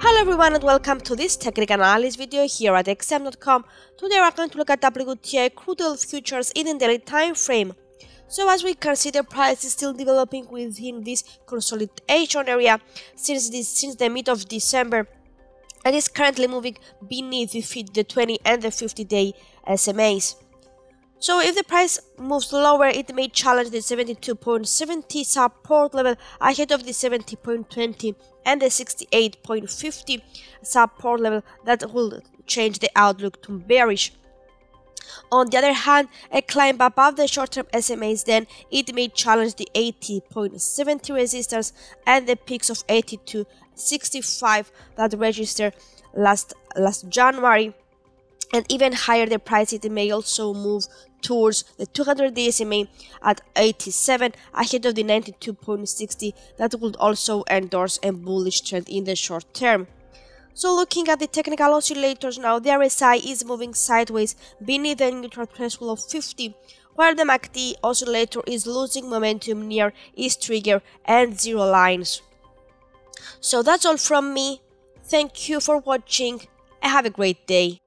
Hello everyone and welcome to this technical analysis video here at xm.com. Today we are going to look at WTI crude oil futures in the daily time frame. So as we can see, the price is still developing within this consolidation area since the mid of December, and is currently moving beneath the 20 and the 50-day SMAs. So if the price moves lower, it may challenge the 72.70 support level ahead of the 70.20 and the 68.50 support level that will change the outlook to bearish. On the other hand, a climb above the short-term SMAs, then it may challenge the 80.70 resistance and the peaks of 82.65 that registered last January. And even higher the price, it may also move towards the 200 DSMA at 87 ahead of the 92.60 that would also endorse a bullish trend in the short term. So looking at the technical oscillators now, the RSI is moving sideways beneath the neutral threshold of 50, while the MACD oscillator is losing momentum near its trigger and zero lines. So that's all from me. Thank you for watching and have a great day.